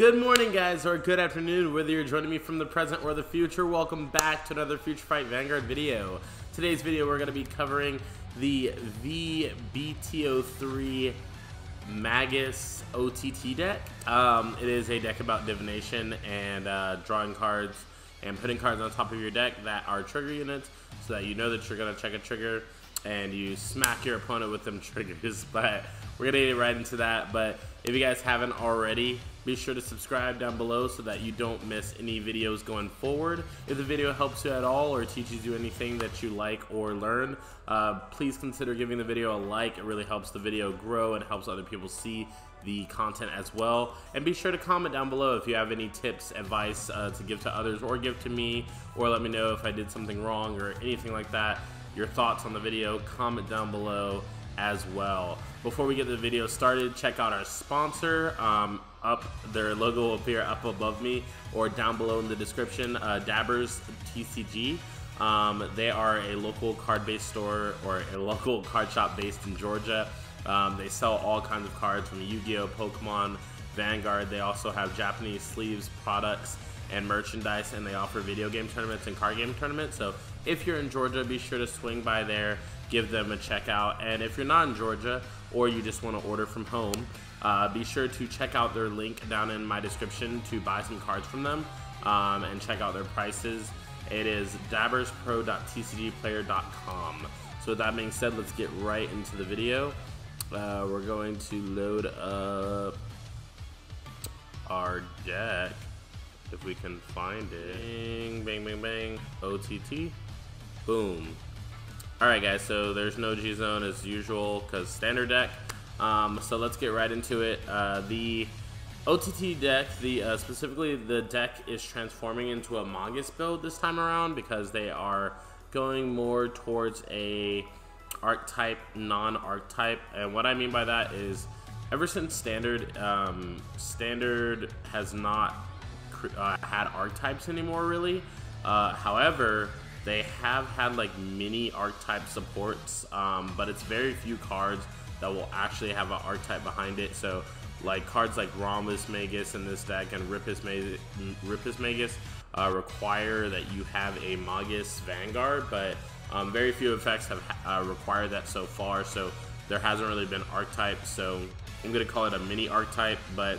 Good morning, guys, or good afternoon, whether you're joining me from the present or the future. Welcome back to another Future Fight Vanguard video. Today's video, we're going to be covering the V-BT03 Magus OTT deck. It is a deck about divination and drawing cards and putting cards on top of your deck that are trigger units, so that you know that you're going to check a trigger and you smack your opponent with them triggers. But we're going to get right into that. But if you guys haven't already, be sure to subscribe down below so that you don't miss any videos going forward. If the video helps you at all or teaches you anything that you like or learn, please consider giving the video a like. It really helps the video grow and helps other people see the content as well. And be sure to comment down below if you have any tips, advice to give to others or give to me, or let me know if I did something wrong or anything like that. Your thoughts on the video, comment down below as well. Before we get the video started, check out our sponsor. Their logo will appear up above me or down below in the description, Dabbers TCG. They are a local card-based store, or a local card shop based in Georgia. They sell all kinds of cards from Yu-Gi-Oh, Pokemon, Vanguard. They also have Japanese sleeves, products, and merchandise, and they offer video game tournaments and card game tournaments. So if you're in Georgia, be sure to swing by there, give them a check out. And if you're not in Georgia or you just want to order from home, be sure to check out their link down in my description to buy some cards from them, and check out their prices. It is dabberspro.tcgplayer.com. So with that being said, let's get right into the video. We're going to load up our deck if we can find it. Bang, bang, bang. OTT. Boom. Alright, guys, so there's no G-Zone as usual because standard deck. So let's get right into it. The OTT deck, specifically the deck is transforming into a Magus build this time around because they are going more towards a archetype, non-archetype. And what I mean by that is ever since standard, standard has not had archetypes anymore, really. However, they have had like mini archetype supports, but it's very few cards that will actually have an archetype behind it. So like cards like Rhombus Magus in this deck and Ripus Magus require that you have a Magus Vanguard, but very few effects have required that so far, so there hasn't really been archetypes. So I'm gonna call it a mini archetype, but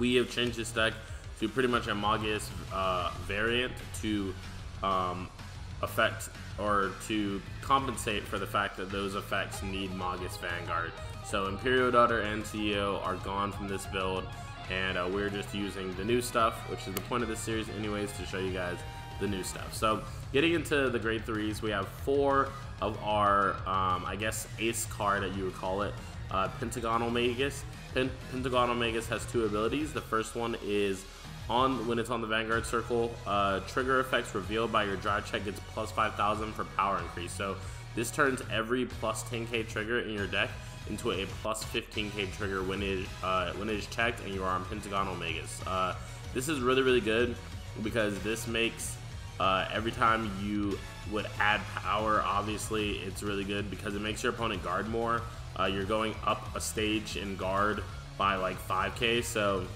we have changed this deck to pretty much a Magus variant to effect, or to compensate for the fact that those effects need Magus Vanguard. So Imperial Daughter and CEO are gone from this build, and we're just using the new stuff, which is the point of this series anyways, to show you guys the new stuff. So getting into the grade threes, we have four of our I guess ace card that you would call it, Pentagon Omegas. Pentagon Omegas has two abilities. The first one is when it's on the Vanguard Circle, trigger effects revealed by your drive check gets plus 5,000 for power increase. So this turns every plus 10k trigger in your deck into a plus 15k trigger when it is checked and you are on Pentagon Omegas. This is really, really good because this makes every time you would add power, obviously it's really good because it makes your opponent guard more. You're going up a stage in guard by like 5k, so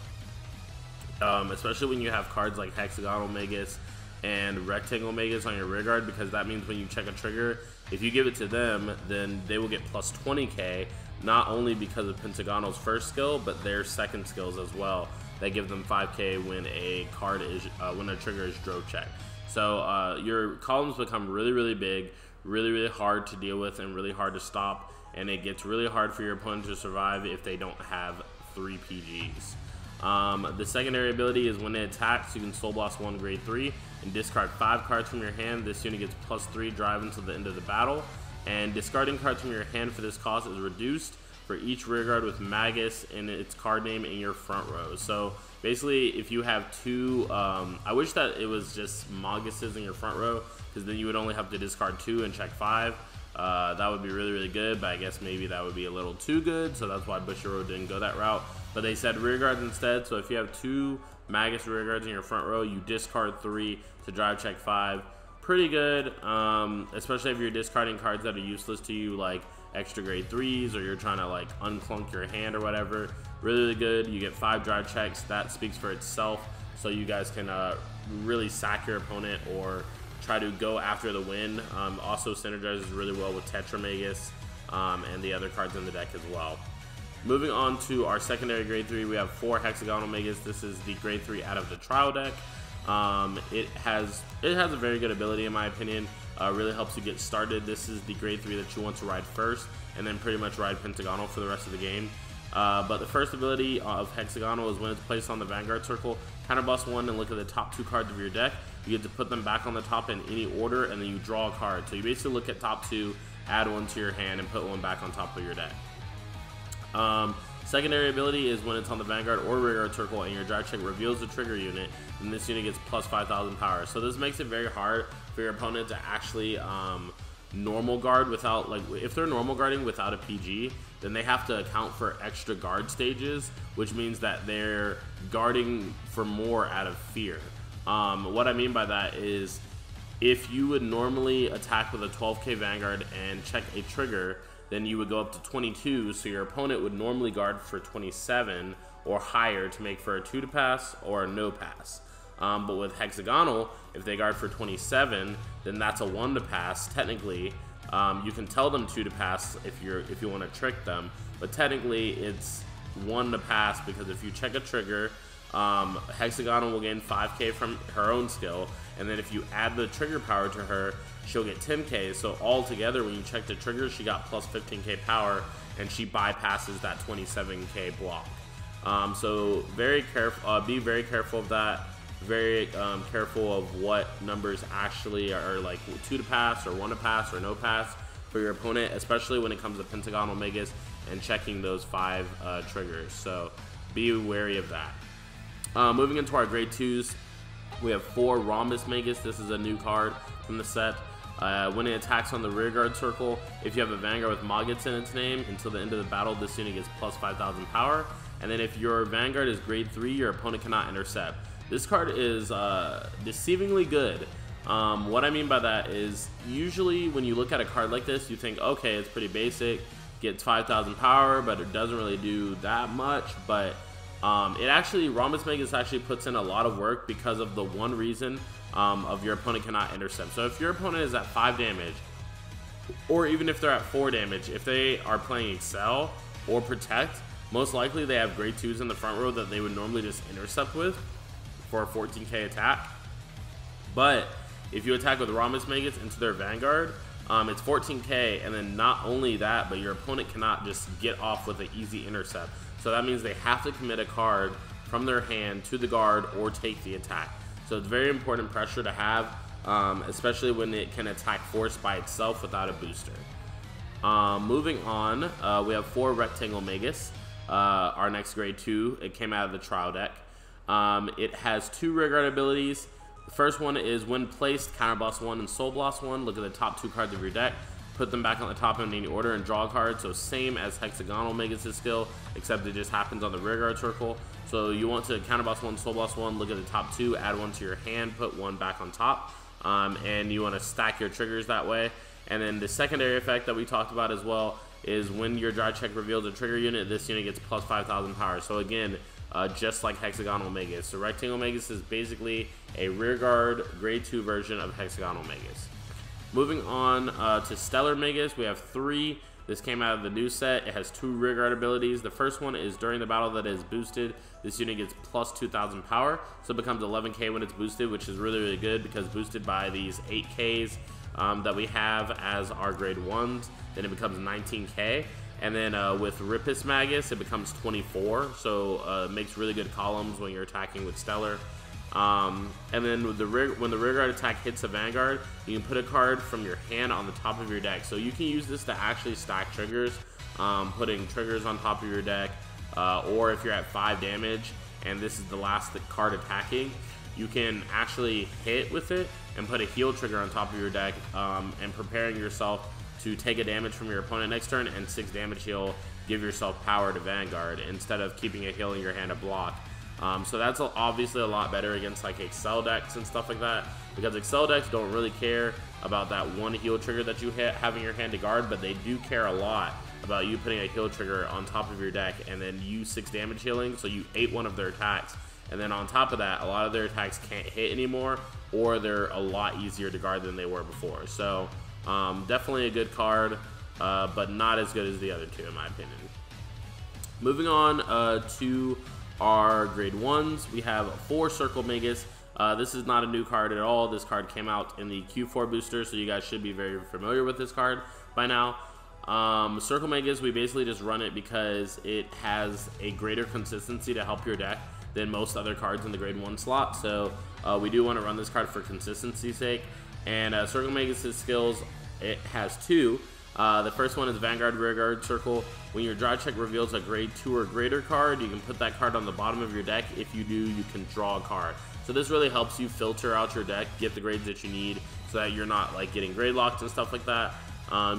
especially when you have cards like Hexagonal Magus and Rectangle Magus on your rear guard, because that means when you check a trigger, if you give it to them, then they will get plus 20k, not only because of Pentagonal's first skill, but their second skills as well. They give them 5k when a card is when a trigger is drove check. So your columns become really, really big, really, really hard to deal with, and really hard to stop, and it gets really hard for your opponent to survive if they don't have 3 PGs. The secondary ability is when it attacks, you can Soul Blast 1 grade 3 and discard 5 cards from your hand. This unit gets plus 3 drive until the end of the battle, and discarding cards from your hand for this cost is reduced for each rearguard with Magus and its card name in your front row. So basically, if you have two, I wish that it was just Maguses in your front row, because then you would only have to discard 2 and check 5. That would be really, really good, but I guess maybe that would be a little too good, so that's why Bushiro didn't go that route. But they said rear guards instead, so if you have 2 Magus rear guards in your front row, you discard 3 to drive check 5. Pretty good, especially if you're discarding cards that are useless to you, like extra grade 3s, or you're trying to like unclunk your hand or whatever. Really, really good. You get 5 drive checks. That speaks for itself. So you guys can really sack your opponent or try to go after the win. Also synergizes really well with Tetramagus and the other cards in the deck as well. Moving on to our secondary grade 3, we have 4 Hexagonal Magus. This is the grade 3 out of the trial deck. It has a very good ability in my opinion. Really helps you get started. This is the grade 3 that you want to ride first, and then pretty much ride Pentagonal for the rest of the game. But the first ability of Hexagonal is when it's placed on the Vanguard circle, counterbuff 1 and look at the top 2 cards of your deck. You get to put them back on the top in any order, and then you draw a card. So you basically look at top 2, add 1 to your hand, and put 1 back on top of your deck. Secondary ability is when it's on the Vanguard or Rearguard circle and your drive check reveals the trigger unit, and this unit gets plus 5,000 power. So this makes it very hard for your opponent to actually normal guard without, like, if they're normal guarding without a PG, then they have to account for extra guard stages, which means that they're guarding for more out of fear. What I mean by that is if you would normally attack with a 12k Vanguard and check a trigger, then you would go up to 22, so your opponent would normally guard for 27 or higher to make for a 2 to pass or a no pass. But with Hexagonal, if they guard for 27, then that's a 1 to pass technically. You can tell them 2 to pass if you want to trick them, but technically it's 1 to pass, because if you check a trigger, Hexagonal will gain 5k from her own skill, and then if you add the trigger power to her, she'll get 10k. So altogether, when you check the trigger, she got plus 15k power, and she bypasses that 27k block. So very careful. Be very careful of that. Very careful of what numbers actually are, like 2 to pass or 1 to pass or no pass for your opponent, especially when it comes to Pentagon Omegas and checking those 5 triggers. So be wary of that. Moving into our grade 2s, we have 4 Rhombus Magus. This is a new card from the set. When it attacks on the Rearguard circle, if you have a Vanguard with Magus in its name, until the end of the battle, this unit gets plus 5,000 power. And then if your Vanguard is grade 3, your opponent cannot intercept. This card is deceivingly good. What I mean by that is, usually when you look at a card like this, you think, okay, it's pretty basic, gets 5,000 power, but it doesn't really do that much. But Rhombus Magus actually puts in a lot of work because of the one reason of your opponent cannot intercept. So if your opponent is at 5 damage, or even if they're at 4 damage, if they are playing Excel or Protect, most likely they have grade 2s in the front row that they would normally just intercept with for a 14k attack. But if you attack with Rhombus Magus into their Vanguard, it's 14k, and then not only that, but your opponent cannot just get off with an easy intercept. So that means they have to commit a card from their hand to the guard or take the attack. So it's very important pressure to have, especially when it can attack force by itself without a booster. Moving on, we have 4 Rectangle Magus, our next grade 2. It came out of the trial deck. It has 2 Rearguard abilities. The first one is when placed, counterblast 1 and soul blast 1. Look at the top 2 cards of your deck, put them back on the top in any order, and draw a card. So same as Hexagonal Magus' skill, except it just happens on the Rearguard circle. So you want to counterblast 1, soul blast 1, look at the top 2, add 1 to your hand, put 1 back on top, and you want to stack your triggers that way. And then the secondary effect that we talked about as well is when your drive check reveals a trigger unit, this unit gets plus 5,000 power. So again, just like Hexagonal Magus. So Rectangle Magus is basically a Rearguard grade 2 version of Hexagonal Magus. Moving on to Stellar Magus, we have 3. This came out of the new set. It has 2 Rearguard abilities. The first one is during the battle that is boosted, this unit gets plus 2,000 power, so it becomes 11k when it's boosted, which is really, really good, because boosted by these 8ks that we have as our grade 1s, then it becomes 19k. And then with Ripus Magus, it becomes 24, so it makes really good columns when you're attacking with Stellar. And then with when the Rearguard attack hits a Vanguard, you can put a card from your hand on the top of your deck. So you can use this to actually stack triggers, putting triggers on top of your deck, or if you're at 5 damage and this is the last card attacking, you can actually hit with it and put a heal trigger on top of your deck, and preparing yourself to take a damage from your opponent next turn, and 6 damage heal, give yourself power to Vanguard instead of keeping a heal in your hand to block. So that's obviously a lot better against like Excel decks and stuff like that, because Excel decks don't really care about that one heal trigger that you have in your hand to guard, but they do care a lot about you putting a heal trigger on top of your deck and then you 6 damage healing, so you ate one of their attacks, and then on top of that a lot of their attacks can't hit anymore, or they're a lot easier to guard than they were before. So definitely a good card, but not as good as the other two in my opinion. Moving on to our grade 1s, we have 4 Circle Magus. This is not a new card at all. This card came out in the Q4 booster, so you guys should be very familiar with this card by now. Circle Magus, we basically just run it because it has a greater consistency to help your deck than most other cards in the grade 1 slot, so we do want to run this card for consistency's sake. And Circle Magus' skills, it has 2. The first one is Vanguard Rearguard Circle. When your draw check reveals a grade 2 or greater card, you can put that card on the bottom of your deck. If you do, you can draw a card. So this really helps you filter out your deck, get the grades that you need, so that you're not like getting grade locked and stuff like that.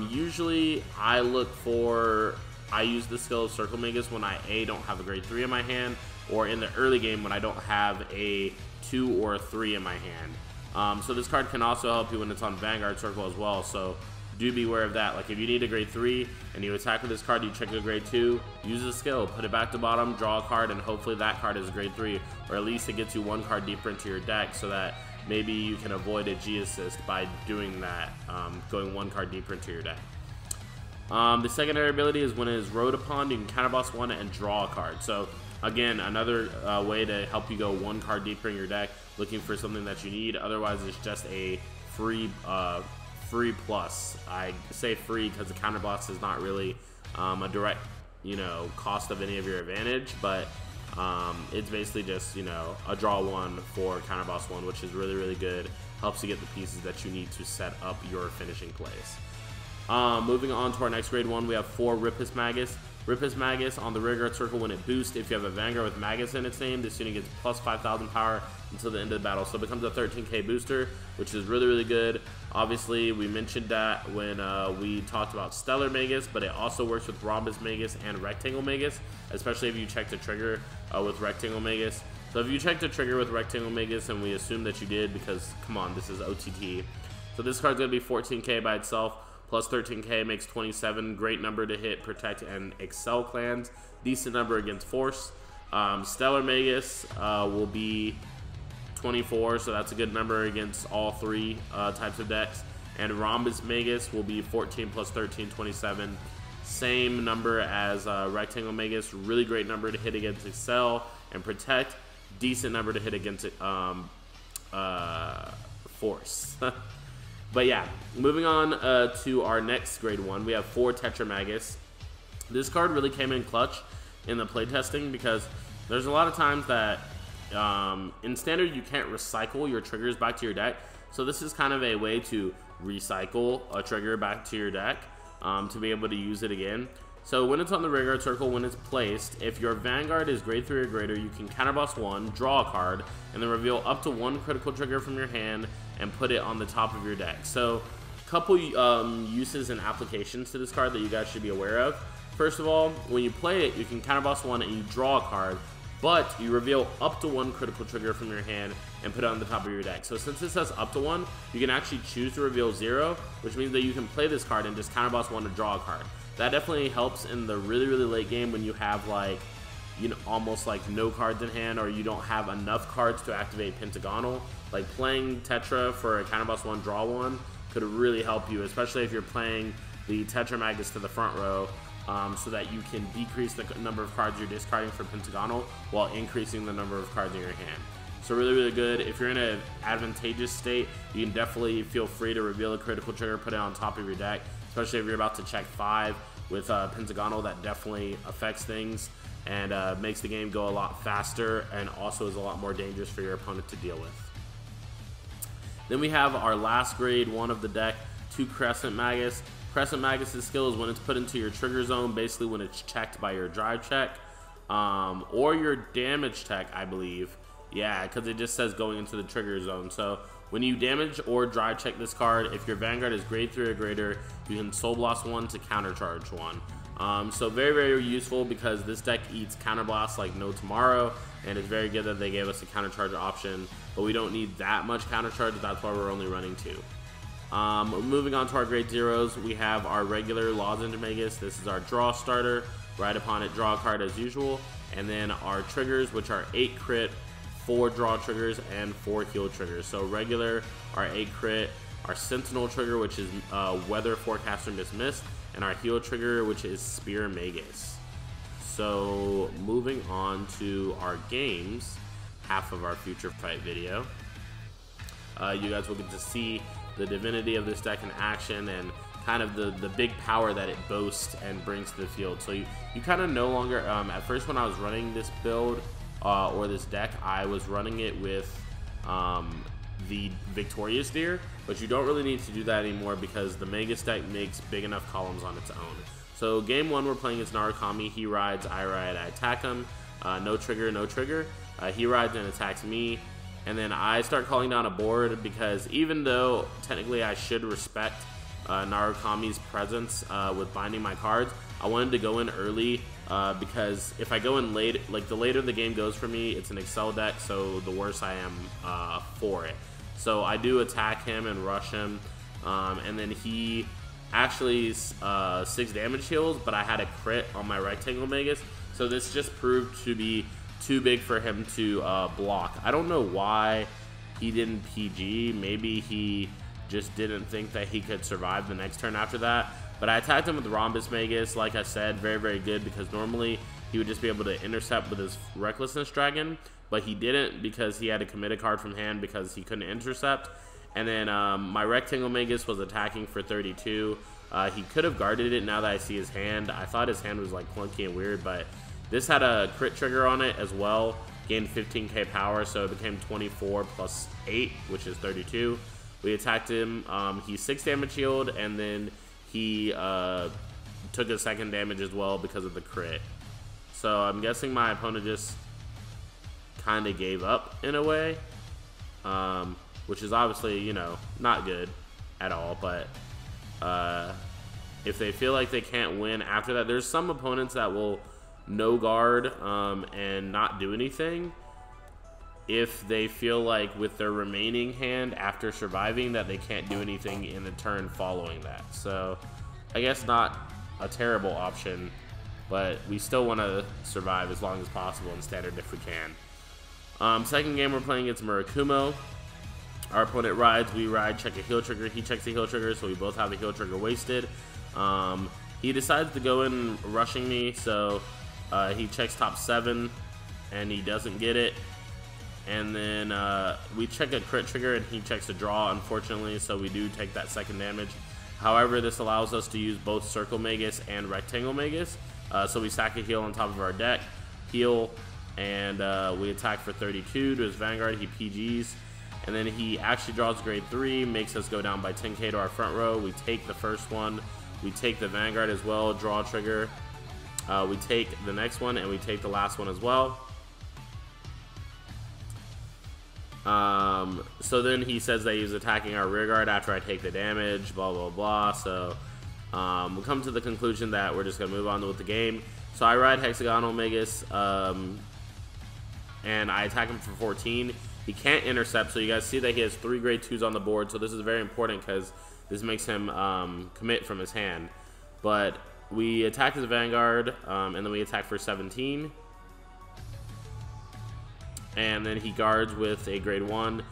Usually I use the skill of Circle Magus when I don't have a grade 3 in my hand, or in the early game when I don't have a 2 or a 3 in my hand. So this card can also help you when it's on Vanguard Circle as well, so do beware of that. Like if you need a grade 3 and you attack with this card, you check a grade 2, use the skill, put it back to bottom, draw a card, and hopefully that card is a grade 3, or at least it gets you 1 card deeper into your deck, so that maybe you can avoid a G-assist by doing that, going 1 card deeper into your deck. The secondary ability is when it is rode upon, you can counterboss 1 and draw a card. So again, another way to help you go 1 card deeper in your deck, looking for something that you need. Otherwise it's just a free free plus. I say free because the counterboss is not really a direct, cost of any of your advantage, but it's basically just, a draw 1 for counterboss 1, which is really, really good. Helps you get the pieces that you need to set up your finishing plays. Moving on to our next grade 1, we have 4 Ripus Magus. Ripus Magus, on the Rearguard Circle when it boosts, if you have a Vanguard with Magus in its name, this unit gets plus 5,000 power until the end of the battle. So it becomes a 13k booster, which is really, really good. Obviously, we mentioned that when we talked about Stellar Magus, but it also works with Rhombus Magus and Rectangle Magus, especially if you check the trigger with Rectangle Magus. So if you check the trigger with Rectangle Magus, and we assume that you did because, come on, this is OTT. So this card's going to be 14k by itself. Plus 13k makes 27, great number to hit Protect and Excel clans, decent number against Force. Stellar Magus will be 24, so that's a good number against all 3 types of decks. And Rhombus Magus will be 14 plus 13, 27. Same number as Rectangle Magus, really great number to hit against Excel and Protect, decent number to hit against Force. But yeah, moving on to our next grade 1, we have 4 Tetramagus. This card really came in clutch in the playtesting because there's a lot of times that in standard you can't recycle your triggers back to your deck. So this is kind of a way to recycle a trigger back to your deck to be able to use it again. So when it's on the Rearguard Circle, when it's placed, if your Vanguard is grade 3 or greater, you can counterboss 1, draw a card, and then reveal up to 1 critical trigger from your hand and put it on the top of your deck. So a couple uses and applications to this card that you guys should be aware of. First of all, when you play it, you can counterboss 1 and you draw a card, but you reveal up to 1 critical trigger from your hand and put it on the top of your deck. So since this says up to 1, you can actually choose to reveal 0, which means that you can play this card and just counterboss 1 to draw a card. That definitely helps in the really, really late game when you have like, almost like no cards in hand, or you don't have enough cards to activate Pentagonal. Like playing Tetra for a counterboss 1 draw 1 could really help you, especially if you're playing the Tetramagus to the front row, so that you can decrease the number of cards you're discarding for Pentagonal while increasing the number of cards in your hand. So really, really good. If you're in an advantageous state, you can definitely feel free to reveal a critical trigger, put it on top of your deck, especially if you're about to check 5 with Pentagonal. That definitely affects things and makes the game go a lot faster, and also is a lot more dangerous for your opponent to deal with. Then we have our last grade 1 of the deck, 2 Crescent Magus. Crescent Magus' skill is when it's put into your trigger zone, basically when it's checked by your drive check, or your damage check, I believe. Yeah, because it just says going into the trigger zone. So when you damage or drive check this card, if your Vanguard is grade 3 or greater, you can Soul Blast 1 to countercharge 1. So very, very useful because this deck eats counterblast like no tomorrow, and it's very good that they gave us a countercharge option, but we don't need that much countercharge. That's why we're only running 2. Moving on to our grade zeros, we have our regular Lozenge Magus. This is our draw starter. Right upon it, draw a card as usual. And then our triggers, which are 8 crit, 4 draw triggers, and 4 heal triggers. So regular, our 8 crit, our sentinel trigger, which is Weather Forecaster Dismissed, and our heal trigger, which is Spear Magus. So moving on to our games, half of our future fight video. You guys will get to see the divinity of this deck in action and kind of the big power that it boasts and brings to the field. So you kind of no longer, at first when I was running this build or this deck, I was running it with the Victorious Deer, but you don't really need to do that anymore because the Magus deck makes big enough columns on its own. So game one, we're playing as Narukami. He rides, I ride, I attack him. No trigger, no trigger. He rides and attacks me. And then I start calling down a board because even though technically I should respect Narukami's presence with binding my cards, I wanted to go in early because if I go in late, like the later the game goes for me, it's an Excel deck, so the worse I am for it. So I do attack him and rush him, and then he actually 6 damage heals, but I had a crit on my Rectangle Magus, so this just proved to be too big for him to block. I don't know why he didn't PG. Maybe he just didn't think that he could survive the next turn after that. But I attacked him with Rhombus Magus. Like I said, very, very good, because normally he would just be able to intercept with his Recklessness Dragon, but he didn't because he had to commit a card from hand because he couldn't intercept. And then my Rectangle Magus was attacking for 32. He could have guarded it now that I see his hand. I thought his hand was like clunky and weird, but this had a crit trigger on it as well, gained 15k power, so it became 24 plus 8, which is 32. We attacked him, he's 6 damage healed, and then he took a second damage as well because of the crit. So I'm guessing my opponent just kind of gave up in a way, which is obviously, you know, not good at all, but if they feel like they can't win after that, there's some opponents that will no guard and not do anything if they feel like with their remaining hand after surviving that they can't do anything in the turn following that. So I guess not a terrible option, but we still want to survive as long as possible in standard if we can. Second game we're playing against Murakumo. Our opponent rides, we ride, check a heal trigger, he checks a heal trigger, so we both have a heal trigger wasted. He decides to go in rushing me, so he checks top 7 and he doesn't get it, and then we check a crit trigger and he checks a draw, unfortunately, so we do take that second damage. However, this allows us to use both Circle Magus and Rectangle Magus, so we stack a heal on top of our deck, heal, and we attack for 32 to his Vanguard. He PGs, and then he actually draws grade 3, makes us go down by 10k to our front row. We take the first one, we take the Vanguard as well, draw trigger. We take the next one, and we take the last one as well. So then he says that he's attacking our rear guard after I take the damage, blah, blah, blah. So we come to the conclusion that we're just going to move on with the game. So I ride Hexagonal Magus, and I attack him for 14. He can't intercept, so you guys see that he has 3 grade 2s on the board. So this is very important because this makes him commit from his hand. But we attack his Vanguard, and then we attack for 17. And then he guards with a grade 1.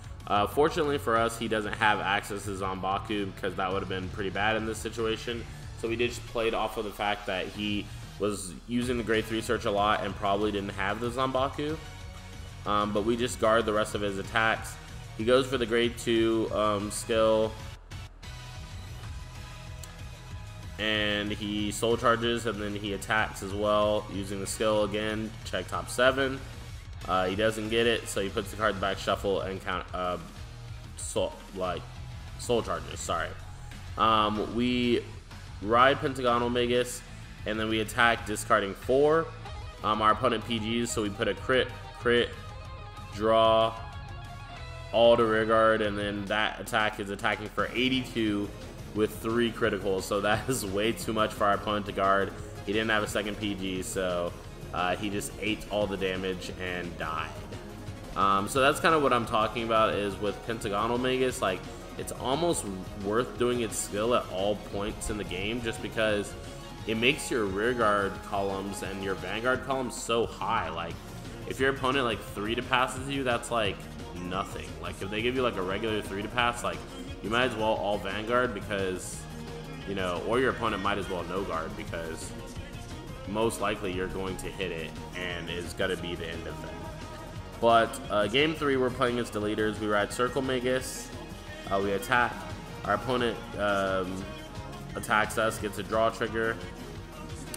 Fortunately for us, he doesn't have access to Zombaku because that would have been pretty bad in this situation. So we just played off of the fact that he was using the grade 3 search a lot and probably didn't have the Zombaku. But we just guard the rest of his attacks. He goes for the grade 2 skill, and he soul charges, and then he attacks as well using the skill again, check top 7. He doesn't get it, so he puts the card back, shuffle, and count soul charges, sorry. We ride Pentagon Omegas, and then we attack, discarding 4. Our opponent PGs, so we put a crit, draw, all to rear guard, and then that attack is attacking for 82 with 3 criticals, so that is way too much for our opponent to guard. He didn't have a second PG, so he just ate all the damage and died. So that's kind of what I'm talking about is with Pentagon Omegas, like it's almost worth doing its skill at all points in the game, just because it makes your rearguard columns and your vanguard columns so high. Like, if your opponent, like, 3 to passes you, that's, like, nothing. Like, if they give you, like, a regular 3 to pass, like, you might as well all vanguard because, you know, or your opponent might as well no guard because most likely you're going to hit it and it's going to be the end of it. But game 3, we're playing as the leaders. We ride Circle Magus. We attack. Our opponent attacks us, gets a draw trigger.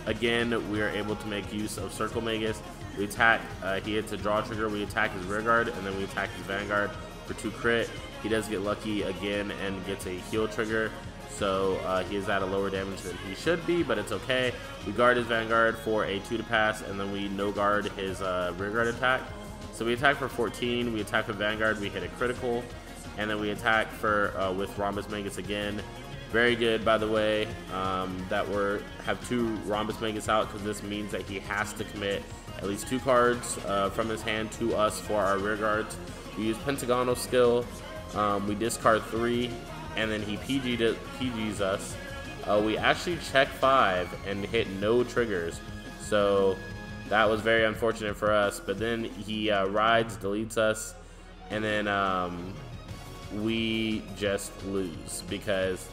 Again, we are able to make use of Circle Magus. We attack. He hits a draw trigger. We attack his rearguard, and then we attack his vanguard for 2 crit. He does get lucky again and gets a heal trigger. So he is at a lower damage than he should be, but it's okay. We guard his vanguard for a 2 to pass, and then we no guard his rearguard attack. So we attack for 14. We attack with vanguard. We hit a critical, and then we attack for with Rhombus Magus again. Very good, by the way, that we have 2 Rhombus Magus out, because this means that he has to commit at least 2 cards from his hand to us for our rear guards. We use Pentagonal skill. We discard 3, and then he PGs us. We actually check 5 and hit no triggers, so that was very unfortunate for us. But then he rides, deletes us, and then we just lose because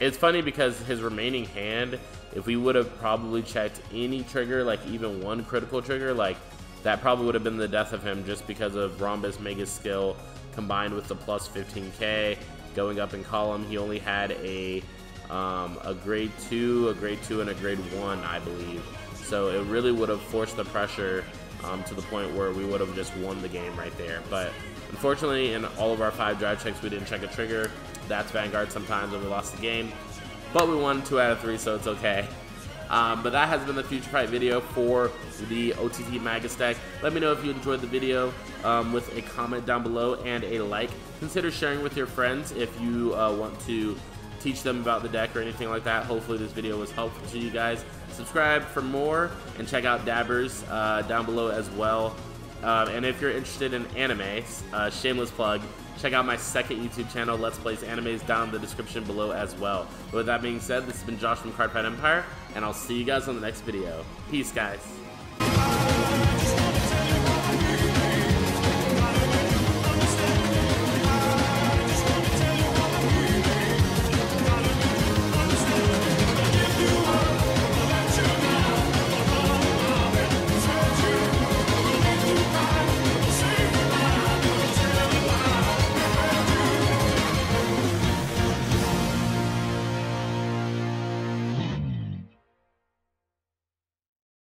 it's funny because his remaining hand, if we would have probably checked any trigger, like even 1 critical trigger, like that probably would have been the death of him, just because of Rhombus Magus skill combined with the plus 15k going up in column. He only had a grade 2, a grade 2, and a grade 1, I believe. So it really would have forced the pressure to the point where we would have just won the game right there. But unfortunately, in all of our 5 drive checks, we didn't check a trigger. That's Vanguard sometimes, and we lost the game. But we won 2 out of 3, so it's okay. But that has been the Future Fight video for the OTT Magus deck. Let me know if you enjoyed the video with a comment down below and a like. Consider sharing with your friends if you want to teach them about the deck or anything like that. Hopefully this video was helpful to you guys. Subscribe for more, and check out Dabbers down below as well. And if you're interested in anime, shameless plug, check out my second YouTube channel, Let's Plays Animes, down in the description below as well. But with that being said, this has been Josh from Cardfight Empire, and I'll see you guys on the next video. Peace, guys.